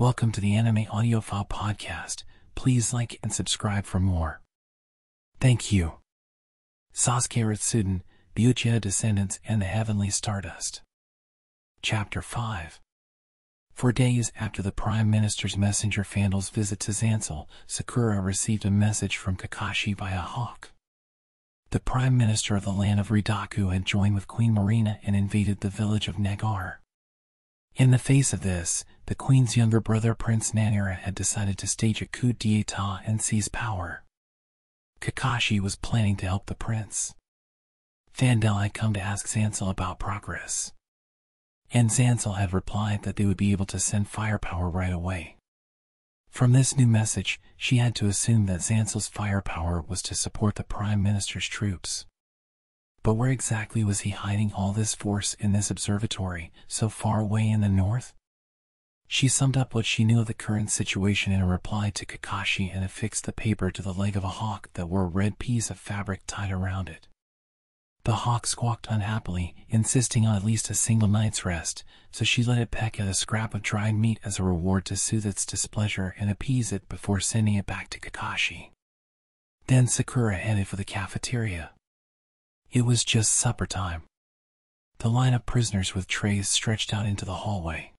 Welcome to the Anime Audiophile Podcast. Please like and subscribe for more. Thank you. Sasuke Retsuden, the Uchiha Descendants and the Heavenly Stardust. Chapter 5. 4 days after the Prime Minister's messenger Fandal's visit to Zansul, Sakura received a message from Kakashi by a hawk. The Prime Minister of the land of Ridaku had joined with Queen Marina and invaded the village of Nagar. In the face of this, the Queen's younger brother Prince Nanira had decided to stage a coup d'etat and seize power. Kakashi was planning to help the prince. Fandal had come to ask Zansul about progress, and Zansul had replied that they would be able to send firepower right away. From this new message, she had to assume that Zansul's firepower was to support the Prime Minister's troops. But where exactly was he hiding all this force in this observatory, so far away in the north? She summed up what she knew of the current situation in a reply to Kakashi and affixed the paper to the leg of a hawk that wore a red piece of fabric tied around it. The hawk squawked unhappily, insisting on at least a single night's rest, so she let it peck at a scrap of dried meat as a reward to soothe its displeasure and appease it before sending it back to Kakashi. Then Sakura headed for the cafeteria. It was just supper time. The line of prisoners with trays stretched out into the hallway.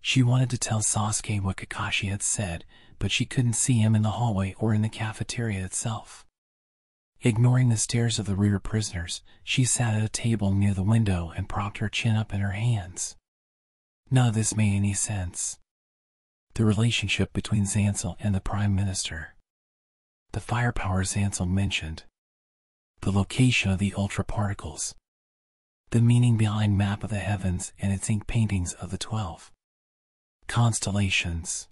She wanted to tell Sasuke what Kakashi had said, but she couldn't see him in the hallway or in the cafeteria itself. Ignoring the stares of the rear prisoners, she sat at a table near the window and propped her chin up in her hands. None of this made any sense. The relationship between Zansul and the Prime Minister. The firepower Zansul mentioned. The location of the ultra-particles. The meaning behind map of the heavens and its ink paintings of the 12. Constellations.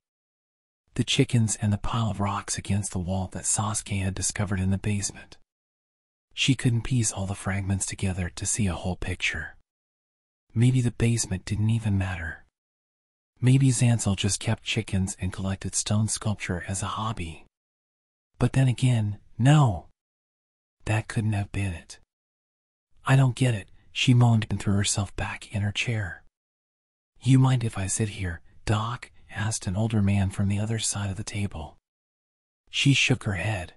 The chickens and the pile of rocks against the wall that Sasuke had discovered in the basement. She couldn't piece all the fragments together to see a whole picture. Maybe the basement didn't even matter. Maybe Zansul just kept chickens and collected stone sculpture as a hobby. But then again, no! That couldn't have been it. I don't get it, she moaned and threw herself back in her chair. You mind if I sit here, Doc? Asked an older man from the other side of the table. She shook her head.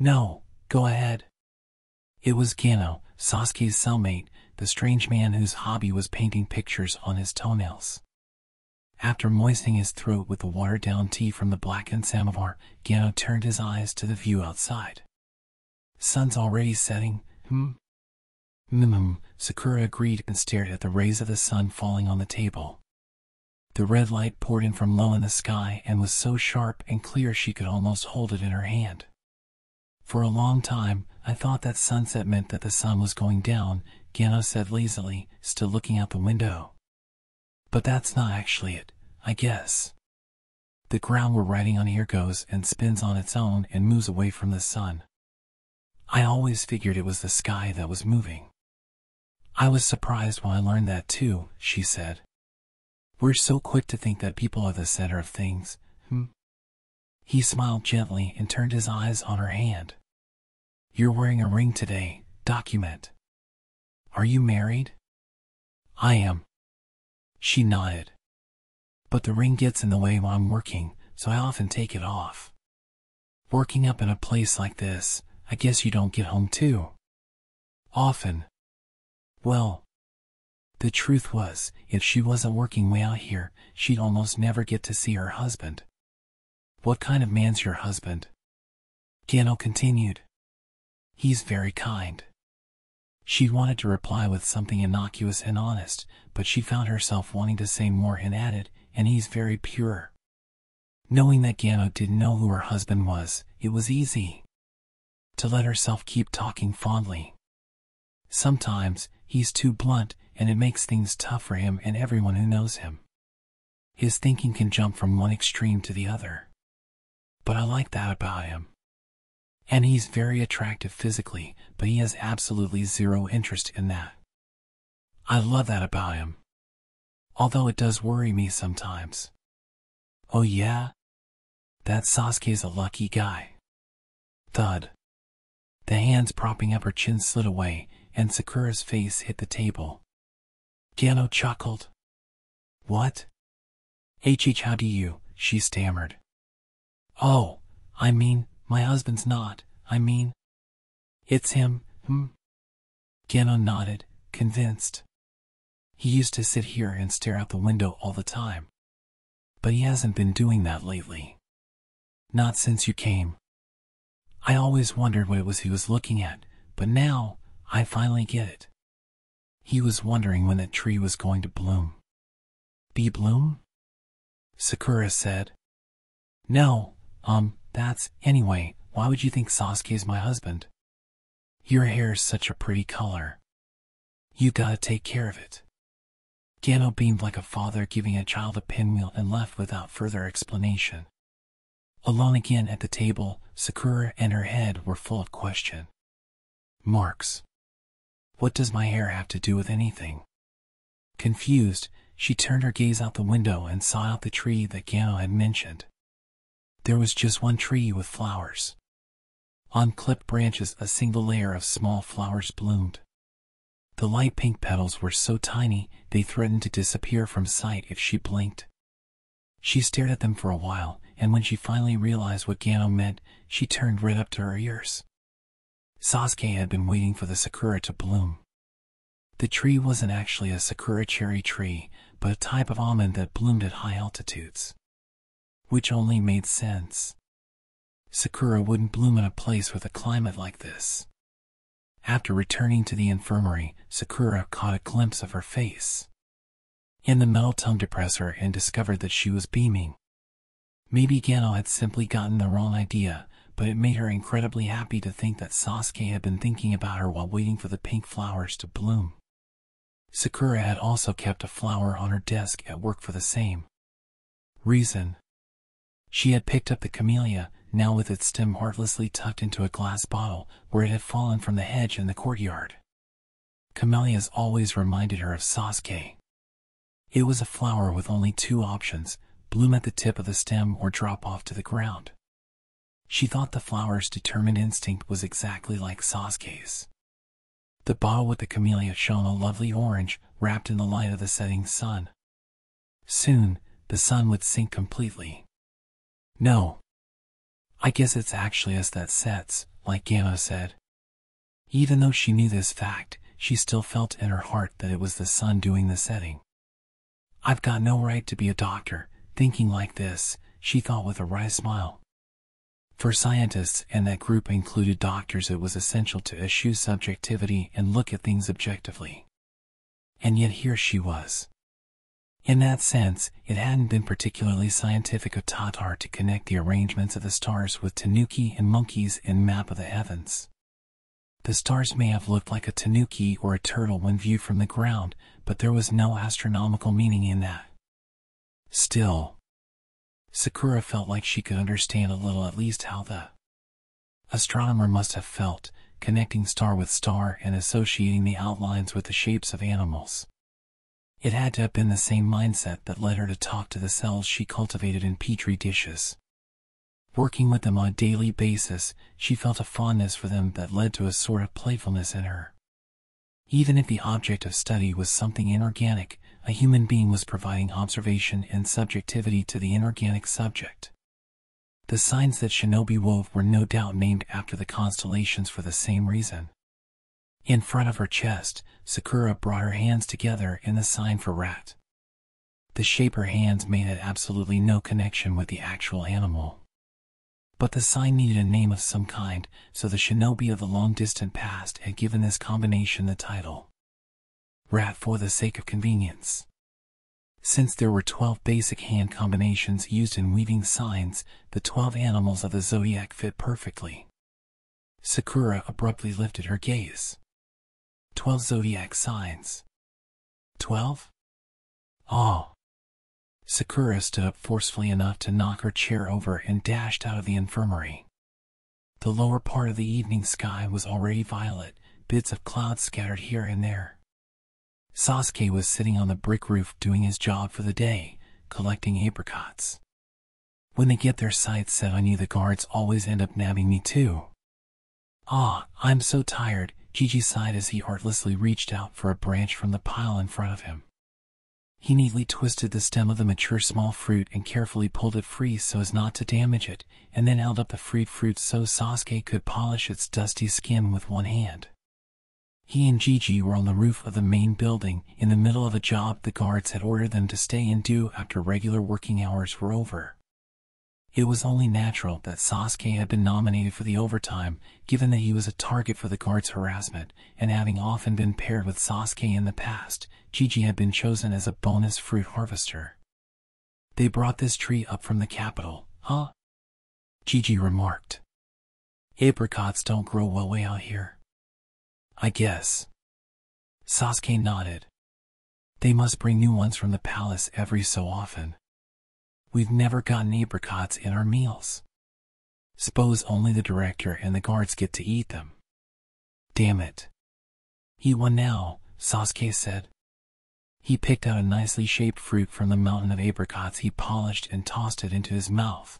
No, go ahead. It was Giano, Sasuke's cellmate, the strange man whose hobby was painting pictures on his toenails. After moistening his throat with the watered-down tea from the blackened samovar, Giano turned his eyes to the view outside. Sun's already setting, Sakura agreed and stared at the rays of the sun falling on the table. The red light poured in from low in the sky and was so sharp and clear she could almost hold it in her hand. For a long time, I thought that sunset meant that the sun was going down, Giano said lazily, still looking out the window. But that's not actually it, I guess. The ground we're riding on here goes and spins on its own and moves away from the sun. I always figured it was the sky that was moving. I was surprised when I learned that too, she said. We're so quick to think that people are the center of things, He smiled gently and turned his eyes on her hand. You're wearing a ring today, document. Are you married? I am. She nodded. But the ring gets in the way while I'm working, so I often take it off. Working up in a place like this, I guess you don't get home too often. Well, the truth was, if she wasn't working way out here, she'd almost never get to see her husband. What kind of man's your husband? Giano continued. He's very kind. She wanted to reply with something innocuous and honest, but she found herself wanting to say more and added, and he's very pure. Knowing that Giano didn't know who her husband was, it was easy to let herself keep talking fondly. Sometimes, he's too blunt, and it makes things tough for him and everyone who knows him. His thinking can jump from one extreme to the other. But I like that about him. And he's very attractive physically, but he has absolutely zero interest in that. I love that about him. Although it does worry me sometimes. Oh yeah? That Sasuke's a lucky guy. Thud. The hands propping up her chin slid away, and Sakura's face hit the table. Giano chuckled. What? How do you, she stammered. Oh, I mean, my husband's not, I mean. It's him, Gino nodded, convinced. He used to sit here and stare out the window all the time. But he hasn't been doing that lately. Not since you came. I always wondered what it was he was looking at, but now, I finally get it. He was wondering when that tree was going to bloom. The bloom? Sakura said. No, anyway, why would you think Sasuke is my husband? Your hair's such a pretty color. You gotta take care of it. Giano beamed like a father giving a child a pinwheel and left without further explanation. Alone again at the table, Sakura and her head were full of question. Marks. What does my hair have to do with anything? Confused, she turned her gaze out the window and saw out the tree that Giano had mentioned. There was just one tree with flowers. On clipped branches a single layer of small flowers bloomed. The light pink petals were so tiny they threatened to disappear from sight if she blinked. She stared at them for a while, and when she finally realized what Giano meant, she turned right up to her ears. Sasuke had been waiting for the sakura to bloom. The tree wasn't actually a sakura cherry tree, but a type of almond that bloomed at high altitudes. Which only made sense. Sakura wouldn't bloom in a place with a climate like this. After returning to the infirmary, Sakura caught a glimpse of her face. In the metal tongue depressor and discovered that she was beaming. Maybe Giano had simply gotten the wrong idea, but it made her incredibly happy to think that Sasuke had been thinking about her while waiting for the pink flowers to bloom. Sakura had also kept a flower on her desk at work for the same reason. She had picked up the camellia, now with its stem heartlessly tucked into a glass bottle where it had fallen from the hedge in the courtyard. Camellias always reminded her of Sasuke. It was a flower with only two options, bloom at the tip of the stem or drop off to the ground. She thought the flower's determined instinct was exactly like Sasuke's. The bottle with the camellia shone a lovely orange, wrapped in the light of the setting sun. Soon, the sun would sink completely. No. I guess it's actually as that sets, like Giano said. Even though she knew this fact, she still felt in her heart that it was the sun doing the setting. I've got no right to be a doctor, thinking like this, she thought with a wry smile. For scientists, and that group included doctors, it was essential to eschew subjectivity and look at things objectively. And yet here she was. In that sense, it hadn't been particularly scientific of Tatar to connect the arrangements of the stars with tanuki and monkeys in Map of the Heavens. The stars may have looked like a tanuki or a turtle when viewed from the ground, but there was no astronomical meaning in that. Still, Sakura felt like she could understand a little at least how the astronomer must have felt, connecting star with star and associating the outlines with the shapes of animals. It had to have been the same mindset that led her to talk to the cells she cultivated in petri dishes. Working with them on a daily basis, she felt a fondness for them that led to a sort of playfulness in her. Even if the object of study was something inorganic, a human being was providing observation and subjectivity to the inorganic subject. The signs that Shinobi wove were no doubt named after the constellations for the same reason. In front of her chest, Sakura brought her hands together in the sign for rat. The shape her hands made had absolutely no connection with the actual animal. But the sign needed a name of some kind, so the shinobi of the long-distant past had given this combination the title. Rat for the sake of convenience. Since there were 12 basic hand combinations used in weaving signs, the 12 animals of the zodiac fit perfectly. Sakura abruptly lifted her gaze. 12 zodiac signs. 12? Oh. Sakura stood up forcefully enough to knock her chair over and dashed out of the infirmary. The lower part of the evening sky was already violet, bits of clouds scattered here and there. Sasuke was sitting on the brick roof doing his job for the day, collecting apricots. When they get their sights set on you, the guards always end up nabbing me too. Ah, I'm so tired, Gigi sighed as he artlessly reached out for a branch from the pile in front of him. He neatly twisted the stem of the mature small fruit and carefully pulled it free so as not to damage it, and then held up the freed fruit so Sasuke could polish its dusty skin with one hand. He and Gigi were on the roof of the main building, in the middle of a job the guards had ordered them to stay and do after regular working hours were over. It was only natural that Sasuke had been nominated for the overtime, given that he was a target for the guards' harassment, and having often been paired with Sasuke in the past, Gigi had been chosen as a bonus fruit harvester. "They brought this tree up from the capital, huh?" Gigi remarked. "Apricots don't grow well way out here." "I guess." Sasuke nodded. "They must bring new ones from the palace every so often. We've never gotten apricots in our meals. Suppose only the director and the guards get to eat them." "Damn it. Eat one now," Sasuke said. He picked out a nicely shaped fruit from the mountain of apricots he polished and tossed it into his mouth.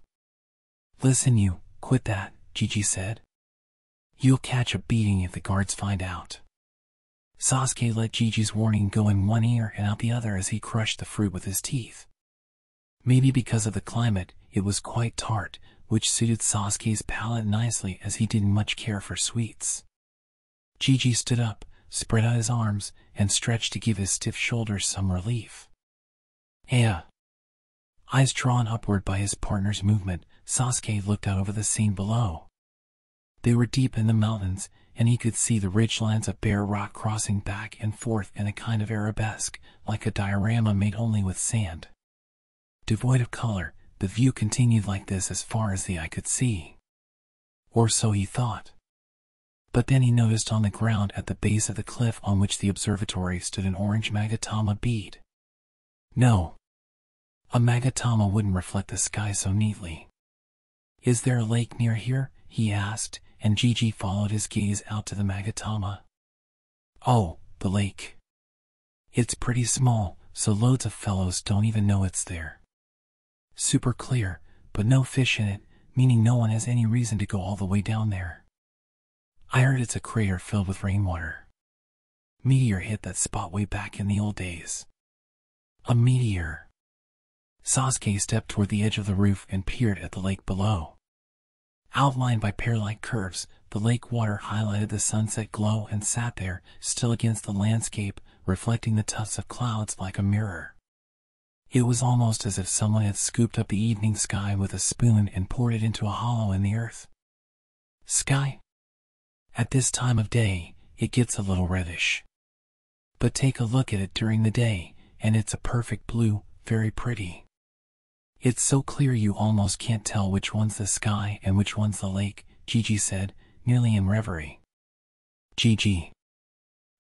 "Listen, you, quit that," Gigi said. "You'll catch a beating if the guards find out." Sasuke let Gigi's warning go in one ear and out the other as he crushed the fruit with his teeth. Maybe because of the climate, it was quite tart, which suited Sasuke's palate nicely as he didn't much care for sweets. Gigi stood up, spread out his arms, and stretched to give his stiff shoulders some relief. "Yeah." Eyes drawn upward by his partner's movement, Sasuke looked out over the scene below. They were deep in the mountains, and he could see the ridge lines of bare rock crossing back and forth in a kind of arabesque, like a diorama made only with sand. Devoid of color, the view continued like this as far as the eye could see. Or so he thought. But then he noticed on the ground at the base of the cliff on which the observatory stood an orange magatama bead. No. A magatama wouldn't reflect the sky so neatly. "Is there a lake near here?" he asked, and Gigi followed his gaze out to the magatama. "Oh, the lake. It's pretty small, so loads of fellows don't even know it's there. Super clear, but no fish in it, meaning no one has any reason to go all the way down there. I heard it's a crater filled with rainwater. Meteor hit that spot way back in the old days." "A meteor?" Sasuke stepped toward the edge of the roof and peered at the lake below. Outlined by pear-like curves, the lake water highlighted the sunset glow and sat there, still against the landscape, reflecting the tufts of clouds like a mirror. It was almost as if someone had scooped up the evening sky with a spoon and poured it into a hollow in the earth. "Sky? At this time of day, it gets a little reddish. But take a look at it during the day, and it's a perfect blue, very pretty. It's so clear you almost can't tell which one's the sky and which one's the lake," Gigi said, nearly in reverie. "Gigi."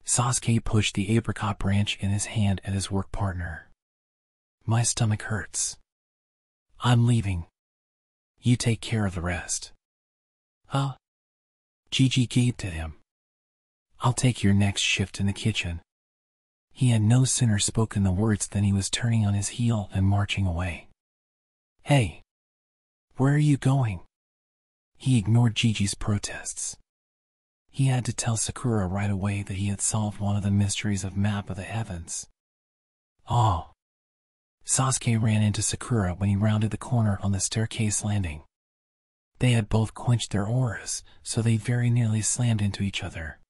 Sasuke pushed the apricot branch in his hand at his work partner. "My stomach hurts. I'm leaving. You take care of the rest." "Huh?" Gigi gaped at him. "I'll take your next shift in the kitchen." He had no sooner spoken the words than he was turning on his heel and marching away. "Hey! Where are you going?" He ignored Gigi's protests. He had to tell Sakura right away that he had solved one of the mysteries of Map of the Heavens. "Oh." Sasuke ran into Sakura when he rounded the corner on the staircase landing. They had both quenched their auras, so they very nearly slammed into each other.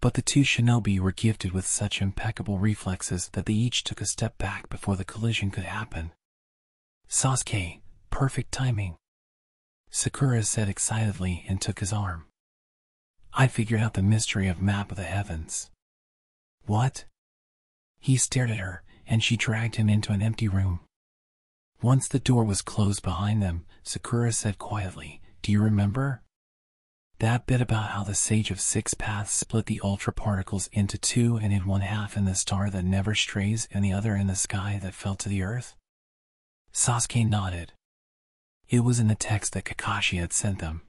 But the two shinobi were gifted with such impeccable reflexes that they each took a step back before the collision could happen. "Sasuke, perfect timing," Sakura said excitedly and took his arm. "I figured out the mystery of Map of the Heavens." "What?" He stared at her, and she dragged him into an empty room. Once the door was closed behind them, Sakura said quietly, "Do you remember? That bit about how the Sage of Six Paths split the ultra-particles into two and hid one half in the star that never strays and the other in the sky that fell to the earth?" Sasuke nodded. It was in the text that Kakashi had sent them.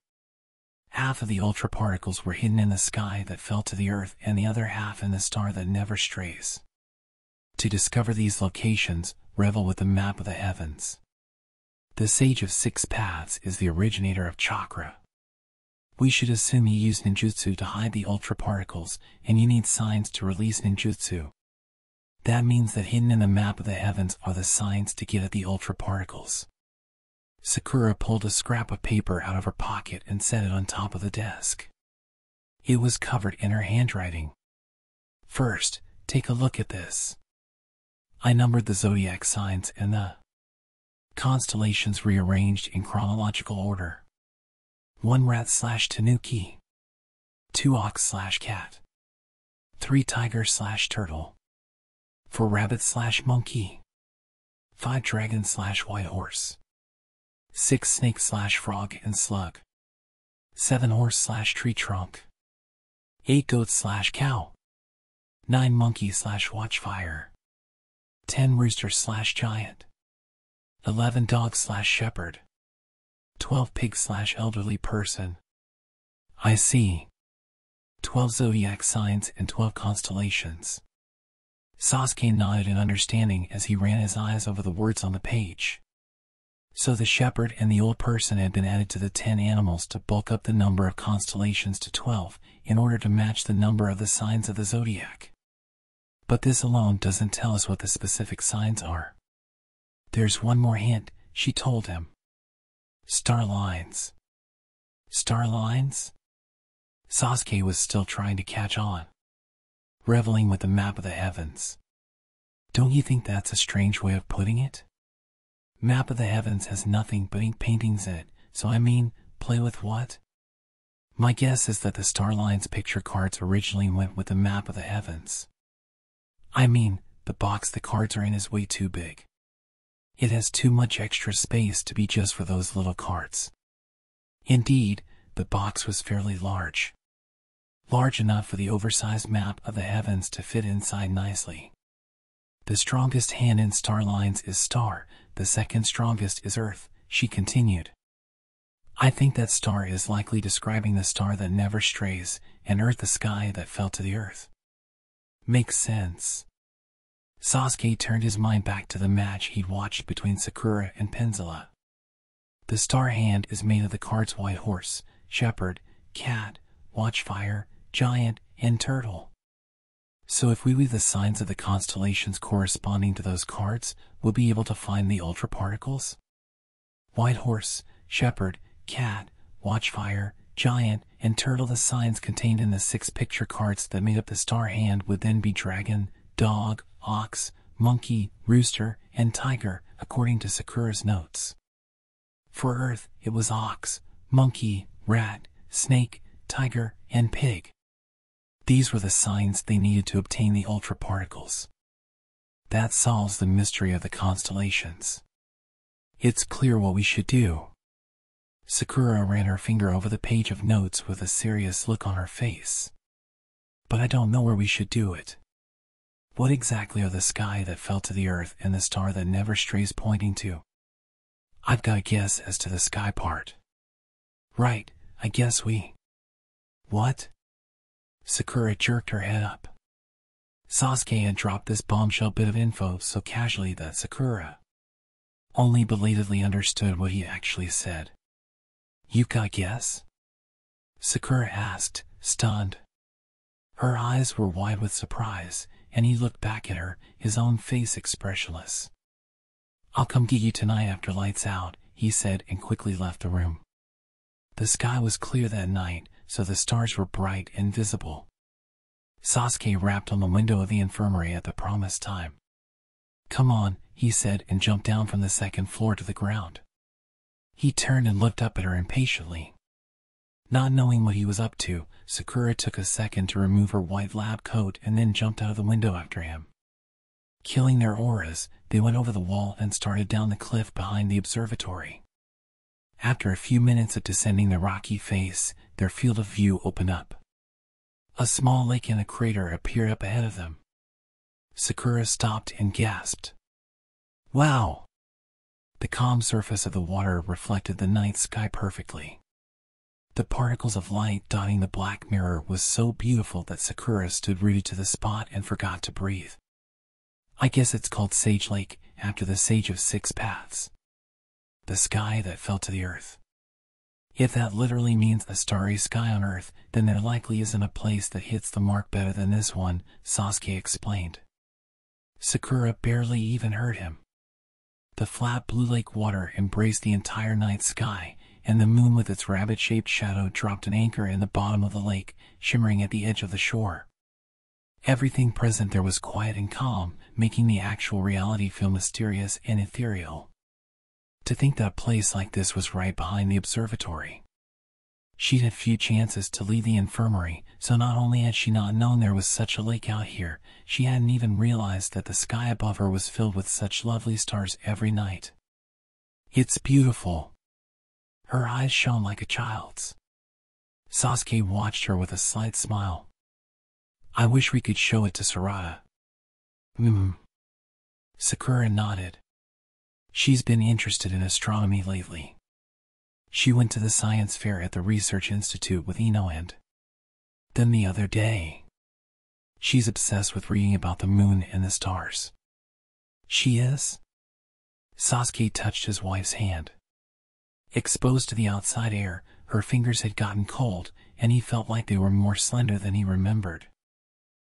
Half of the ultra-particles were hidden in the sky that fell to the earth and the other half in the star that never strays. To discover these locations, revel with the Map of the Heavens. The Sage of Six Paths is the originator of chakra. We should assume he used ninjutsu to hide the ultra particles, and you need signs to release ninjutsu. That means that hidden in the map of the heavens are the signs to get at the ultra particles. Sakura pulled a scrap of paper out of her pocket and set it on top of the desk. It was covered in her handwriting. First, take a look at this. I numbered the zodiac signs and the constellations rearranged in chronological order. One rat/tanuki. Two ox/cat. Three tiger/turtle. Four rabbit/monkey. Five dragon/white horse. Six snake/frog and slug. Seven horse/tree trunk. Eight goat/cow. Nine monkey/watchfire. 10 rooster/giant. 11 dog/shepherd. 12 pig/elderly person. I see. 12 zodiac signs and 12 constellations. Sasuke nodded in understanding as he ran his eyes over the words on the page. So the shepherd and the old person had been added to the 10 animals to bulk up the number of constellations to 12, in order to match the number of the signs of the zodiac. But this alone doesn't tell us what the specific signs are. There's one more hint, she told him. Star lines. Star lines? Sasuke was still trying to catch on, reveling with the map of the heavens. Don't you think that's a strange way of putting it? Map of the heavens has nothing but ink paintings in it, so I mean, play with what? My guess is that the Starlines picture cards originally went with the map of the heavens. I mean, the box the cards are in is way too big. It has too much extra space to be just for those little cards. Indeed, the box was fairly large. Large enough for the oversized map of the heavens to fit inside nicely. The strongest hand in Starlines is Star. The second strongest is Earth, she continued. I think that star is likely describing the star that never strays, and Earth the sky that fell to the earth. Makes sense. Sasuke turned his mind back to the match he'd watched between Sakura and Penzila. The star hand is made of the cards white horse, shepherd, cat, watchfire, giant, and turtle. So if we weave the signs of the constellations corresponding to those cards, we'll be able to find the ultra particles? White horse, shepherd, cat, watchfire, giant, and turtle. The signs contained in the 6 picture cards that made up the star hand would then be dragon, dog, ox, monkey, rooster, and tiger, according to Sakura's notes. For Earth, it was ox, monkey, rat, snake, tiger, and pig. These were the signs they needed to obtain the ultra particles. That solves the mystery of the constellations. It's clear what we should do. Sakura ran her finger over the page of notes with a serious look on her face. But I don't know where we should do it. What exactly are the sky that fell to the earth and the star that never strays pointing to? I've got a guess as to the sky part. Right, I guess we... What? Sakura jerked her head up. Sasuke had dropped this bombshell bit of info so casually that Sakura only belatedly understood what he actually said. You got a guess? Sakura asked, stunned. Her eyes were wide with surprise, and he looked back at her, his own face expressionless. I'll come get you tonight after lights out, he said, and quickly left the room. The sky was clear that night, so the stars were bright and visible. Sasuke rapped on the window of the infirmary at the promised time. Come on, he said, and jumped down from the 2nd floor to the ground. He turned and looked up at her impatiently. Not knowing what he was up to, Sakura took a second to remove her white lab coat and then jumped out of the window after him. Killing their auras, they went over the wall and started down the cliff behind the observatory. After a few minutes of descending the rocky face, their field of view opened up. A small lake and a crater appeared up ahead of them. Sakura stopped and gasped. Wow! The calm surface of the water reflected the night sky perfectly. The particles of light dotting the black mirror was so beautiful that Sakura stood rooted to the spot and forgot to breathe. I guess it's called Sage Lake, after the Sage of Six Paths. The sky that fell to the earth. If that literally means a starry sky on earth, then there likely isn't a place that hits the mark better than this one, Sasuke explained. Sakura barely even heard him. The flat blue lake water embraced the entire night sky, and the moon with its rabbit-shaped shadow dropped an anchor in the bottom of the lake, shimmering at the edge of the shore. Everything present there was quiet and calm, making the actual reality feel mysterious and ethereal. To think that a place like this was right behind the observatory. She'd had few chances to leave the infirmary, so not only had she not known there was such a lake out here, she hadn't even realized that the sky above her was filled with such lovely stars every night. It's beautiful. Her eyes shone like a child's. Sasuke watched her with a slight smile. I wish we could show it to Sarada. Sakura nodded. She's been interested in astronomy lately. She went to the science fair at the research institute with Eno and then the other day. She's obsessed with reading about the moon and the stars. She is? Sasuke touched his wife's hand. Exposed to the outside air, her fingers had gotten cold, and he felt like they were more slender than he remembered.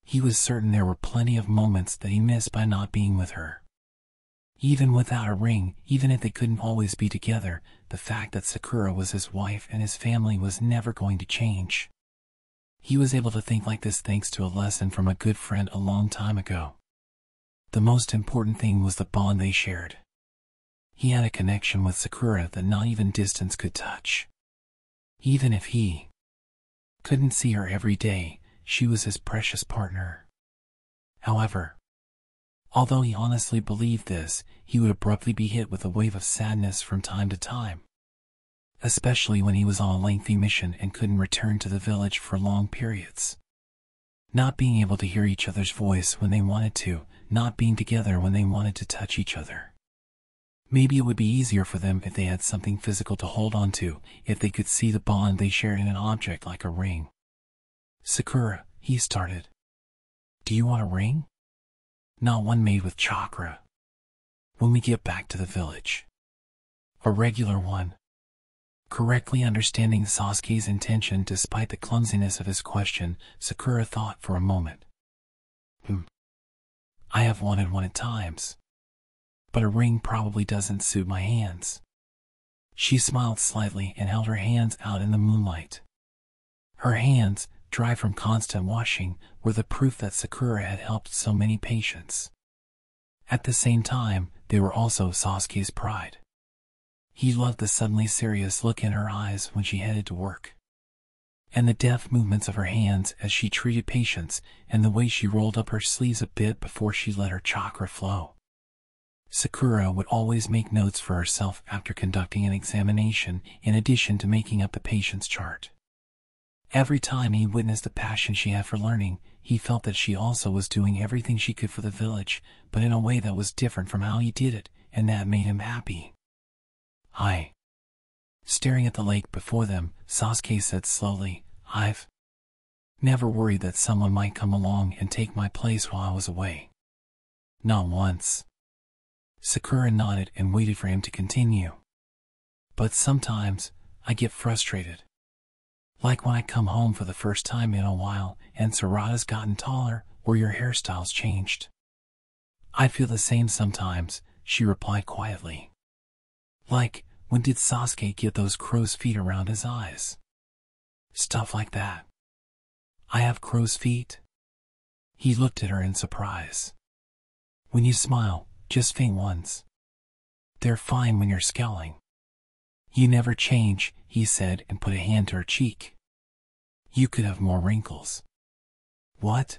He was certain there were plenty of moments that he missed by not being with her. Even without a ring, even if they couldn't always be together, the fact that Sakura was his wife and his family was never going to change. He was able to think like this thanks to a lesson from a good friend a long time ago. The most important thing was the bond they shared. He had a connection with Sakura that not even distance could touch. Even if he couldn't see her every day, she was his precious partner. However, although he honestly believed this, he would abruptly be hit with a wave of sadness from time to time. Especially when he was on a lengthy mission and couldn't return to the village for long periods. Not being able to hear each other's voice when they wanted to, not being together when they wanted to touch each other. Maybe it would be easier for them if they had something physical to hold on to, if they could see the bond they shared in an object like a ring. Sakura, he started. Do you want a ring? Not one made with chakra. When we get back to the village. A regular one. Correctly understanding Sasuke's intention despite the clumsiness of his question, Sakura thought for a moment. I have wanted one at times. But a ring probably doesn't suit my hands. She smiled slightly and held her hands out in the moonlight. Her hands, dry from constant washing, were the proof that Sakura had helped so many patients. At the same time, they were also Sasuke's pride. He loved the suddenly serious look in her eyes when she headed to work, and the deft movements of her hands as she treated patients, and the way she rolled up her sleeves a bit before she let her chakra flow. Sakura would always make notes for herself after conducting an examination, in addition to making up the patient's chart. Every time he witnessed the passion she had for learning, he felt that she also was doing everything she could for the village, but in a way that was different from how he did it, and that made him happy. Hi. Staring at the lake before them, Sasuke said slowly, I've never worried that someone might come along and take my place while I was away. Not once. Sakura nodded and waited for him to continue. But sometimes, I get frustrated. Like when I come home for the first time in a while, and Sarada's gotten taller, or your hairstyle's changed. I feel the same sometimes, she replied quietly. Like, when did Sasuke get those crow's feet around his eyes? Stuff like that. I have crow's feet? He looked at her in surprise. When you smile, just faint ones. They're fine when you're scowling. You never change, he said, and put a hand to her cheek. You could have more wrinkles. What?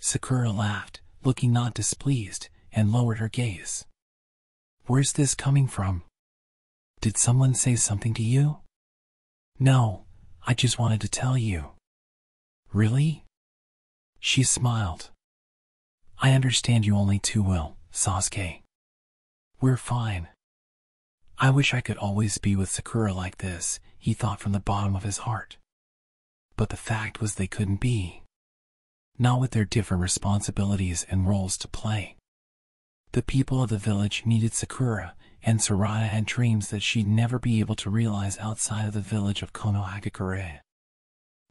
Sakura laughed, looking not displeased, and lowered her gaze. Where's this coming from? Did someone say something to you? No, I just wanted to tell you. Really? She smiled. I understand you only too well, Sasuke. We're fine. I wish I could always be with Sakura like this, he thought from the bottom of his heart. But the fact was they couldn't be. Not with their different responsibilities and roles to play. The people of the village needed Sakura, and Sarada had dreams that she'd never be able to realize outside of the village of Konohagakure.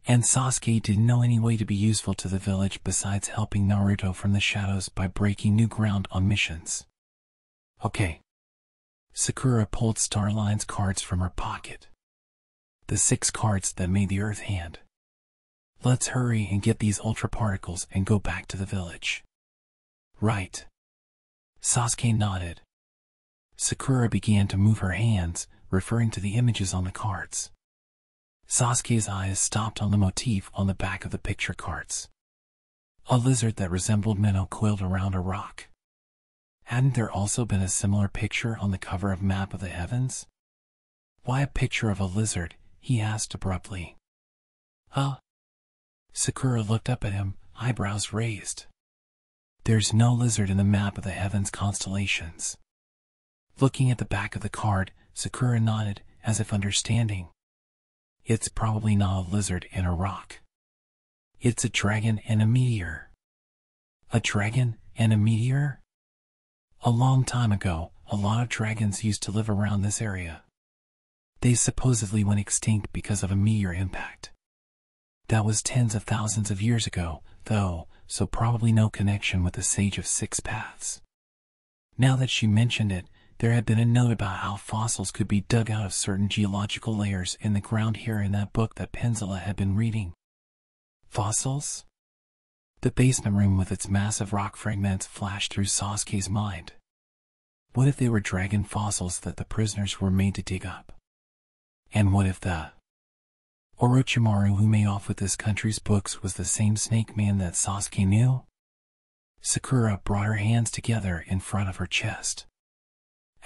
And Sasuke didn't know any way to be useful to the village besides helping Naruto from the shadows by breaking new ground on missions. Okay. Sakura pulled Starline's cards from her pocket. The 6 cards that made the Earth Hand. Let's hurry and get these ultra particles and go back to the village. Right. Sasuke nodded. Sakura began to move her hands, referring to the images on the cards. Sasuke's eyes stopped on the motif on the back of the picture cards. A lizard that resembled Minho coiled around a rock. Hadn't there also been a similar picture on the cover of Map of the Heavens? Why a picture of a lizard? He asked abruptly. Huh? Sakura looked up at him, eyebrows raised. There's no lizard in the Map of the Heavens constellations. Looking at the back of the card, Sakura nodded, as if understanding. It's probably not a lizard and a rock. It's a dragon and a meteor. A dragon and a meteor? A long time ago, a lot of dragons used to live around this area. They supposedly went extinct because of a meteor impact. That was tens of thousands of years ago, though, so probably no connection with the Sage of Six Paths. Now that she mentioned it, there had been a note about how fossils could be dug out of certain geological layers in the ground here in that book that Penzila had been reading. Fossils? The basement room with its massive rock fragments flashed through Sasuke's mind. What if they were dragon fossils that the prisoners were made to dig up? And what if the Orochimaru who made off with this country's books was the same snake man that Sasuke knew? Sakura brought her hands together in front of her chest.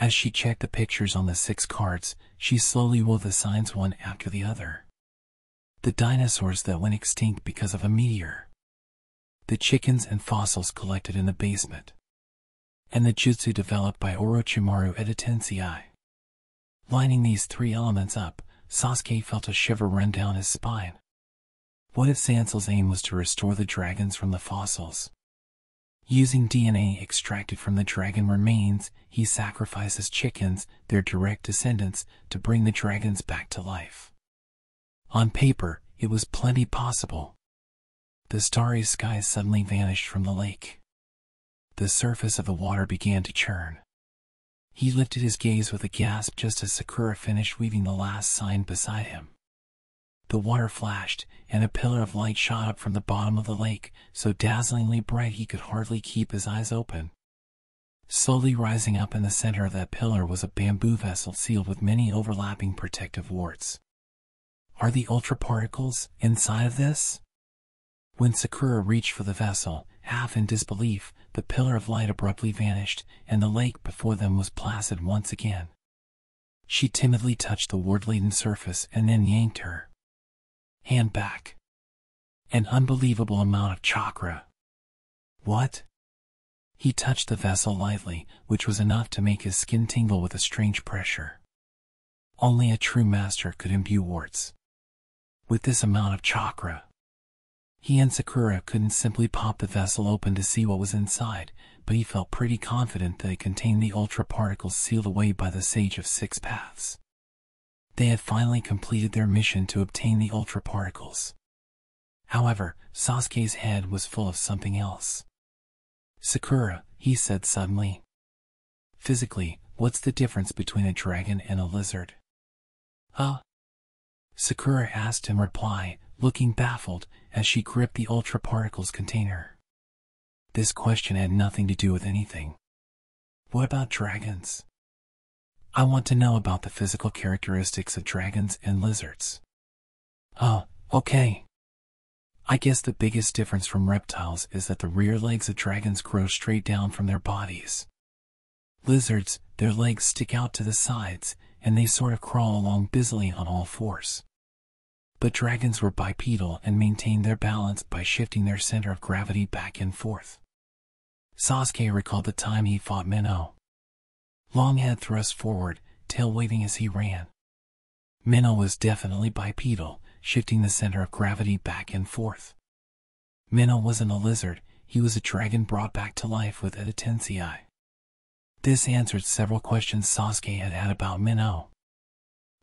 As she checked the pictures on the 6 cards, she slowly wove the signs one after the other. The dinosaurs that went extinct because of a meteor. The chickens and fossils collected in the basement. And the jutsu developed by Orochimaru Edo Tensei. Lining these 3 elements up, Sasuke felt a shiver run down his spine. What if Zansul's aim was to restore the dragons from the fossils? Using DNA extracted from the dragon remains, he sacrifices chickens, their direct descendants, to bring the dragons back to life. On paper, it was plenty possible. The starry sky suddenly vanished from the lake. The surface of the water began to churn. He lifted his gaze with a gasp just as Sakura finished weaving the last sign beside him. The water flashed, and a pillar of light shot up from the bottom of the lake, so dazzlingly bright he could hardly keep his eyes open. Slowly rising up in the center of that pillar was a bamboo vessel sealed with many overlapping protective warts. Are the ultra-particles inside of this? When Sakura reached for the vessel, half in disbelief, the pillar of light abruptly vanished, and the lake before them was placid once again. She timidly touched the wart-laden surface and then yanked her hand back. An unbelievable amount of chakra. What? He touched the vessel lightly, which was enough to make his skin tingle with a strange pressure. Only a true master could imbue warts with this amount of chakra. He and Sakura couldn't simply pop the vessel open to see what was inside, but he felt pretty confident that it contained the ultra particles sealed away by the Sage of Six Paths. They had finally completed their mission to obtain the ultra particles. However, Sasuke's head was full of something else. Sakura, he said suddenly. Physically, what's the difference between a dragon and a lizard? Huh? Sakura asked in reply, looking baffled as she gripped the ultra particles container. This question had nothing to do with anything. What about dragons? I want to know about the physical characteristics of dragons and lizards. Oh, okay. I guess the biggest difference from reptiles is that the rear legs of dragons grow straight down from their bodies. Lizards, their legs stick out to the sides, and they sort of crawl along busily on all fours. But dragons were bipedal and maintained their balance by shifting their center of gravity back and forth. Sasuke recalled the time he fought Minho. Long head thrust forward, tail waving as he ran. Minho was definitely bipedal, shifting the center of gravity back and forth. Minho wasn't a lizard, he was a dragon brought back to life with Edo Tensei. This answered several questions Sasuke had about Minho.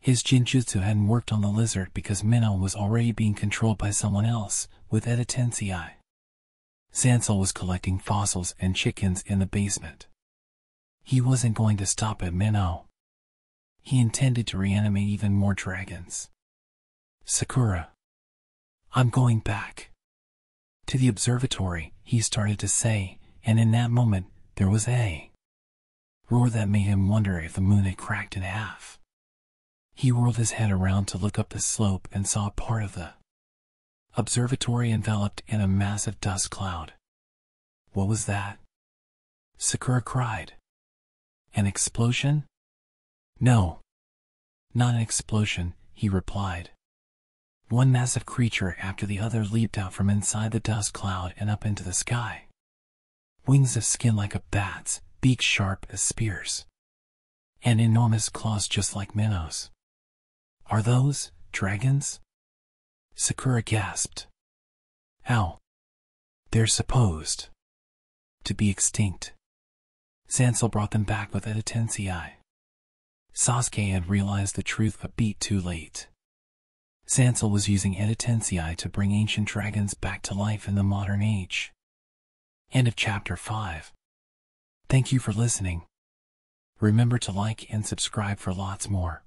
His Jinjutsu hadn't worked on the lizard because Minho was already being controlled by someone else, with Edo Tensei. Zansul was collecting fossils and chickens in the basement. He wasn't going to stop at Minho. He intended to reanimate even more dragons. Sakura. I'm going back. To the observatory, he started to say, and in that moment, there was a roar that made him wonder if the moon had cracked in half. He whirled his head around to look up the slope and saw a part of the observatory enveloped in a massive dust cloud. What was that? Sakura cried. An explosion? No. Not an explosion, he replied. One massive creature after the other leaped out from inside the dust cloud and up into the sky. Wings of skin like a bat's, beaks sharp as spears. And enormous claws just like minnows. Are those dragons? Sakura gasped. How? They're supposed to be extinct. Zansul brought them back with Edo Tensei. Sasuke had realized the truth a beat too late. Zansul was using Edo Tensei to bring ancient dragons back to life in the modern age. End of chapter 5. Thank you for listening. Remember to like and subscribe for lots more.